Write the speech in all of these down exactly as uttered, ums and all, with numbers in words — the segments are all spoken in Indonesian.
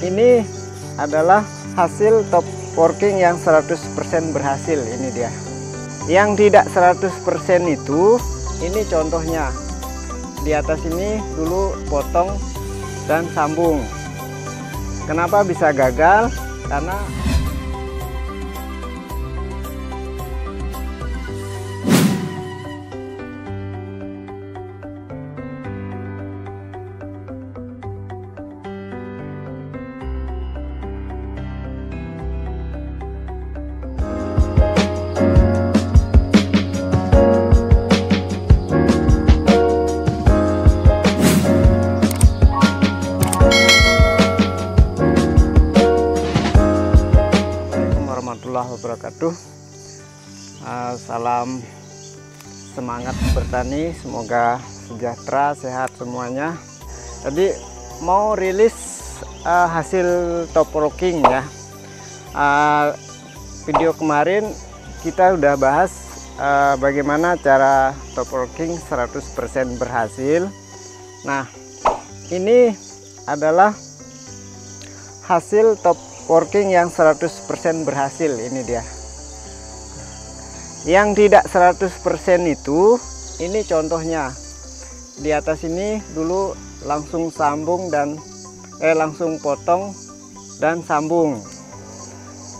Ini adalah hasil top working yang seratus persen berhasil. Ini dia. Yang tidak seratus persen itu, ini contohnya. Di atas ini dulu potong dan sambung. Kenapa bisa gagal? Karena wabarakatuh. Uh, salam semangat bertani, semoga sejahtera, sehat semuanya. Tadi mau rilis uh, hasil top working ya. Uh, video kemarin kita udah bahas uh, bagaimana cara top working seratus persen berhasil. Nah, ini adalah hasil top working yang seratus persen berhasil. Ini dia. Yang tidak seratus persen itu, ini contohnya. Di atas ini dulu langsung sambung dan eh langsung potong dan sambung.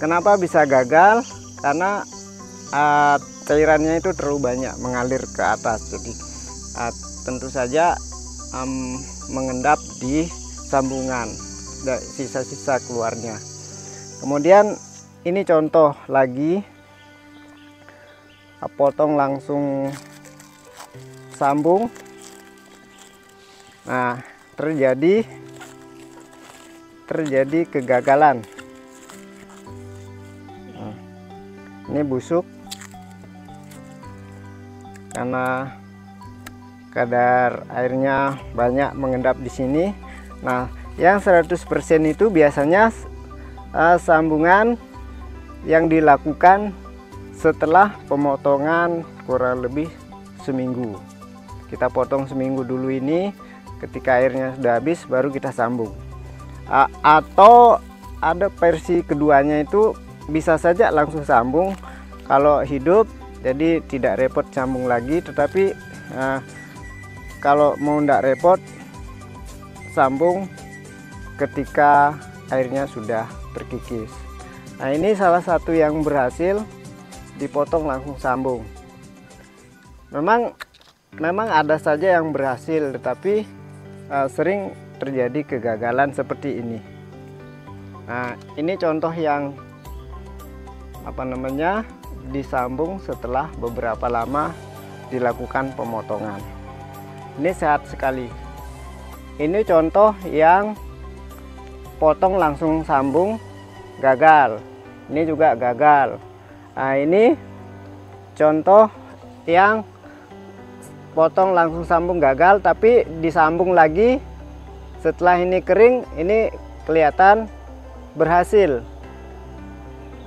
Kenapa bisa gagal? Karena uh, cairannya itu terlalu banyak mengalir ke atas. Jadi uh, tentu saja um, mengendap di sambungan, sisa-sisa keluarnya. Kemudian ini contoh lagi, potong langsung sambung. Nah, terjadi terjadi kegagalan. Nah, ini busuk karena kadar airnya banyak mengendap di sini. Nah, yang seratus persen itu biasanya Uh, sambungan yang dilakukan setelah pemotongan kurang lebih seminggu. Kita potong seminggu dulu ini, ketika airnya sudah habis baru kita sambung. Uh, atau ada versi keduanya, itu bisa saja langsung sambung kalau hidup, jadi tidak repot sambung lagi. Tetapi uh, kalau mau tidak repot, sambung ketika airnya sudah terkikis. Nah, ini salah satu yang berhasil, dipotong langsung sambung. Memang memang ada saja yang berhasil, tetapi uh, sering terjadi kegagalan seperti ini. Nah, ini contoh yang apa namanya disambung setelah beberapa lama dilakukan pemotongan. Ini sehat sekali. Ini contoh yang potong langsung sambung, gagal. Ini juga gagal. Nah, ini contoh yang potong langsung sambung gagal, tapi disambung lagi setelah ini kering, ini kelihatan berhasil.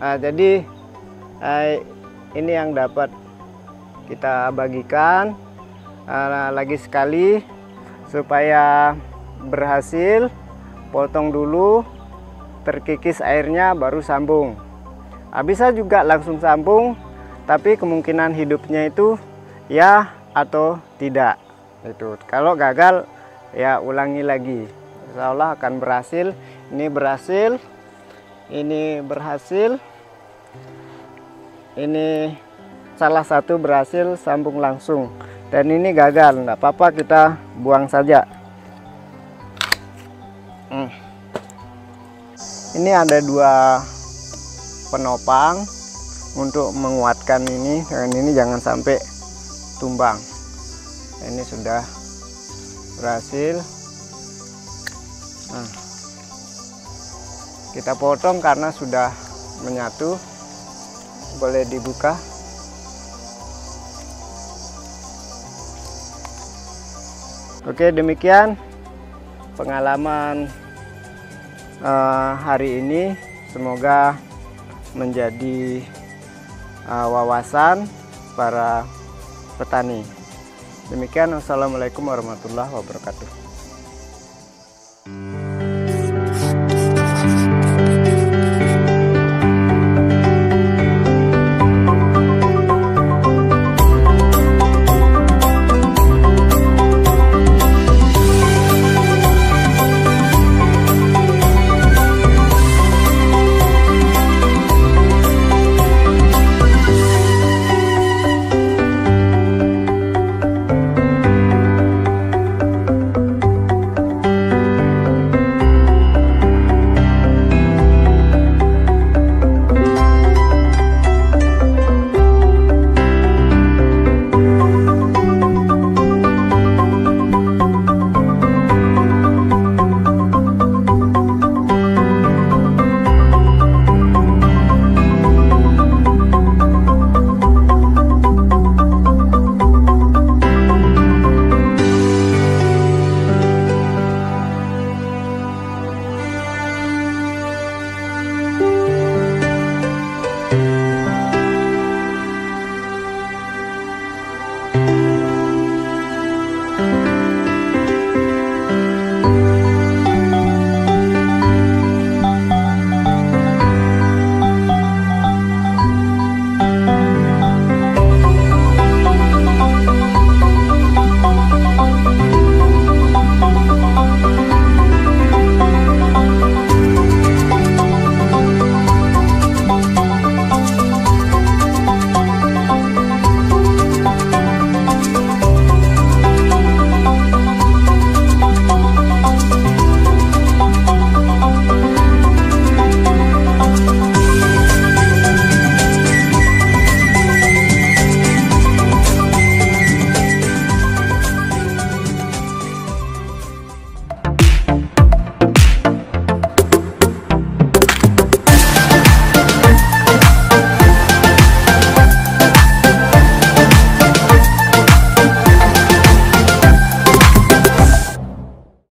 Nah, jadi ini yang dapat kita bagikan lagi sekali supaya berhasil. Potong dulu, terkikis airnya baru sambung. Nah, bisa juga langsung sambung, tapi kemungkinan hidupnya itu ya atau tidak. Itu kalau gagal ya ulangi lagi. Insya Allah akan berhasil. Ini berhasil, ini berhasil, ini salah satu berhasil sambung langsung, dan ini gagal. Nggak apa-apa, kita buang saja. Hmm. Ini ada dua penopang untuk menguatkan ini, dan ini jangan sampai tumbang. Ini sudah berhasil. Nah, kita potong karena sudah menyatu. Boleh dibuka. Oke, demikian pengalaman uh, hari ini, semoga menjadi uh, wawasan para petani. Demikian, wassalamualaikum warahmatullahi wabarakatuh.